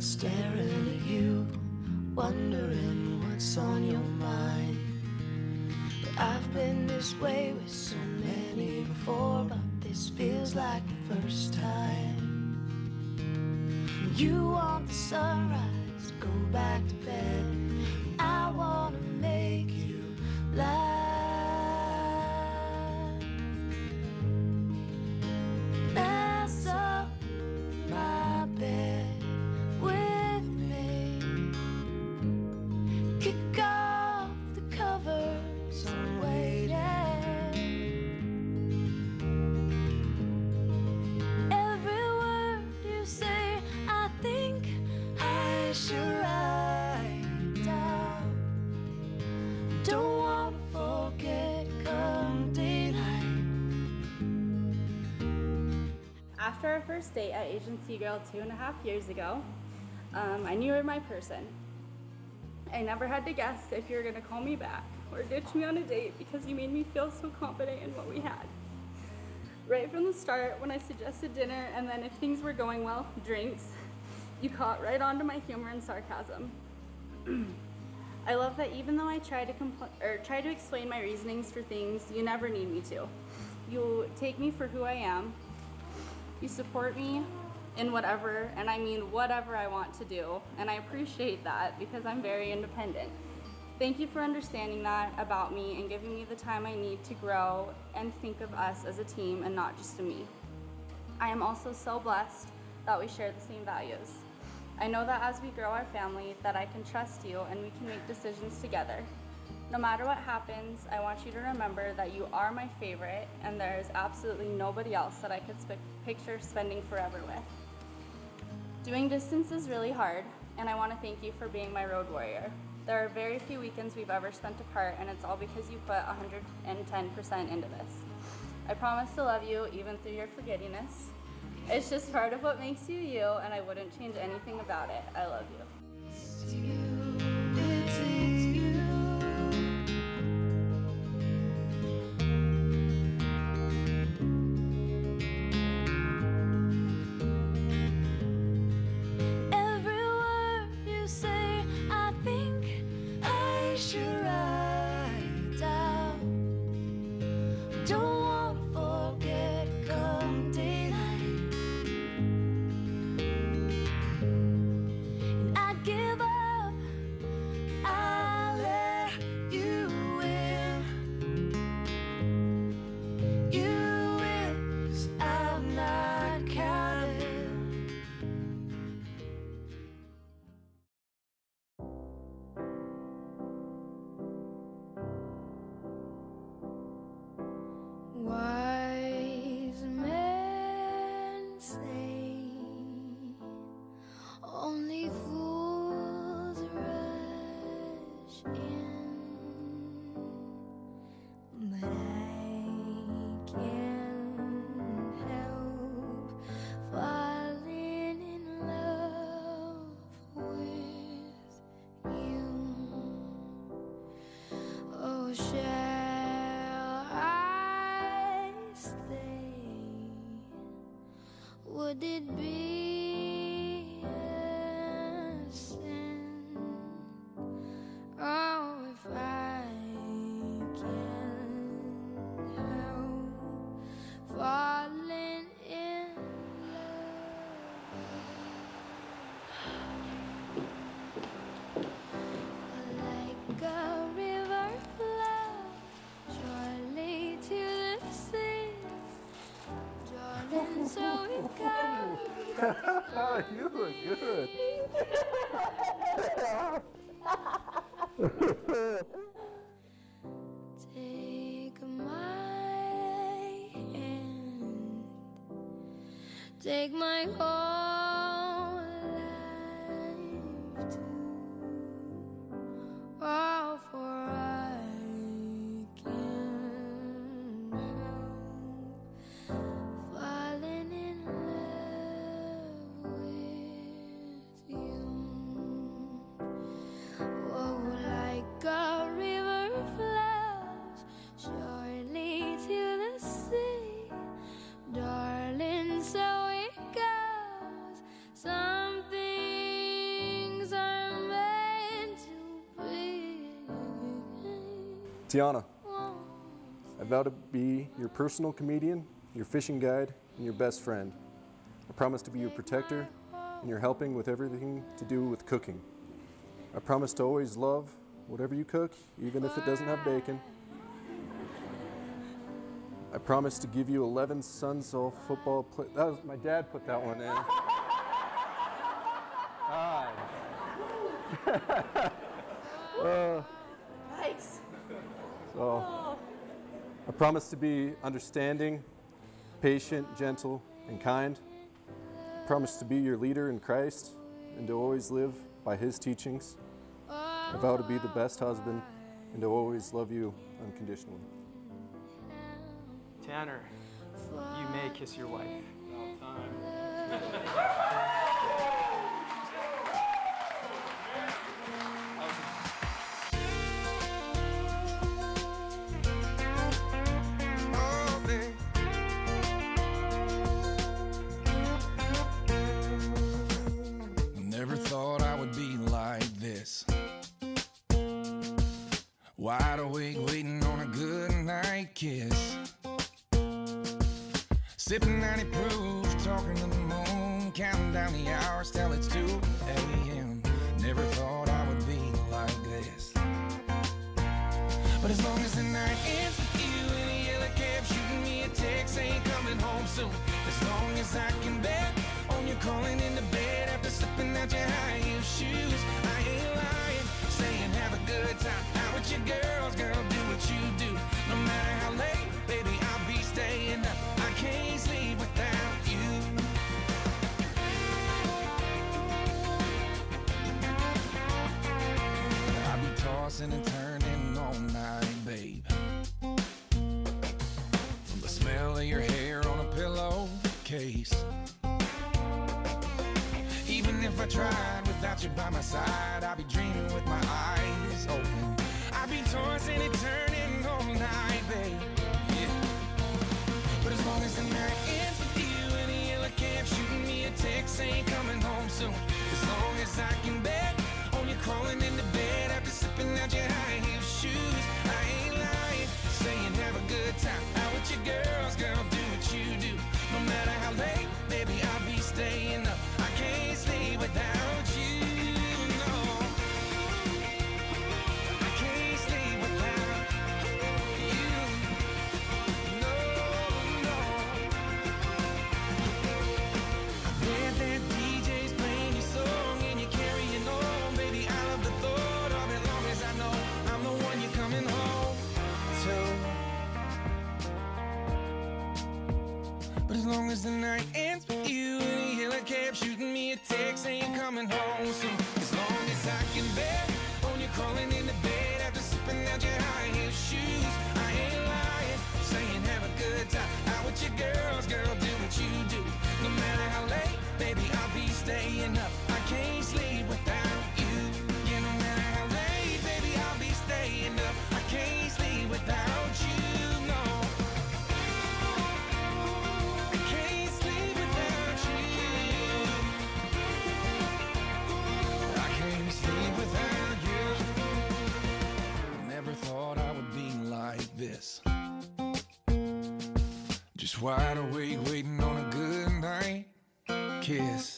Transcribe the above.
staring at you, wondering what's on your mind. But I've been this way with so many before, but this feels like the first time. You want the sunrise, go back to bed. I wanna make you laugh, mess up my bed with me, kick off the covers, I'm waiting. Every word you say, I think I should write down. Don't want to forget come daylight. After our first date at Agency Girl 2.5 years ago, I knew you were my person. I never had to guess if you were gonna call me back or ditch me on a date because you made me feel so confident in what we had. Right from the start, when I suggested dinner and then if things were going well, drinks, you caught right onto my humor and sarcasm. I love that even though I try to explain my reasonings for things, you never need me to. You take me for who I am. You support me in whatever, and I mean whatever I want to do, and I appreciate that because I'm very independent. Thank you for understanding that about me and giving me the time I need to grow and think of us as a team and not just to me. I am also so blessed that we share the same values. I know that as we grow our family, that I can trust you and we can make decisions together. No matter what happens, I want you to remember that you are my favorite and there is absolutely nobody else that I could picture spending forever with. Doing distance is really hard, and I want to thank you for being my road warrior. There are very few weekends we've ever spent apart, and it's all because you put 110% into this. I promise to love you even through your forgettingness. It's just part of what makes you you, and I wouldn't change anything about it. I love you. Would it be a sin? Oh, if I can't help falling in love, like a river flows surely to the sea, darling, so it goes. Oh, you look good. Take my hand, take my whole life too. Oh, for I can't help falling in love. A river flows surely to the sea, darling, so it goes. Tiana, I vow to be your personal comedian, your fishing guide, and your best friend. I promise to be your protector and your helping with everything to do with cooking. I promise to always love whatever you cook, even if it doesn't have bacon. I promise to give you 11 Sunsoul football plays. That was my dad put that one in. Nice. So, I promise to be understanding, patient, gentle, and kind. I promise to be your leader in Christ and to always live by His teachings. I vow to be the best husband and to always love you unconditionally. Tanner, you may kiss your wife. About time. Wide awake, waiting on a good night kiss. Sipping 90 proof, talking to the moon, counting down the hours till it's 2 a.m. Never thought I would be like this. But as long as the night ends with you in a yellow cab, shooting me a text, saying coming home soon. As long as I can bet on you calling into bed after slipping out your high heel shoes. I ain't lying, saying have a good time. Your girls, girl, do what you do. No matter how late, baby, I'll be staying up. I can't sleep without you. I'll be tossing and turning all night, babe. From the smell of your hair on a pillowcase. Even if I tried without you by my side, I'll be dreaming with my eyes open. I've been tossing and turning all night, babe. Yeah. But as long as the night ends with you in a yellow cab, shooting me a text, ain't coming home soon. As long as I can bet on you crawling into bed after slipping out your high heel shoes. I ain't lying, saying have a good time out with your girls, girl, do what you do. No matter how late, baby, I'll be staying up. I can't sleep without you. As long as the night ends with you in a yellow cab, shooting me a text, ain't coming home soon. As long as I can bet on you crawling into bed after slipping out your high heel shoes. I ain't lying, saying have a good time out with your girls, girl, do what you do. No matter how late, baby, I'll be staying up. I can't sleep without you. Yeah, no matter how late, baby, I'll be staying up. I can't sleep without you. Wide awake, waiting on a good night kiss.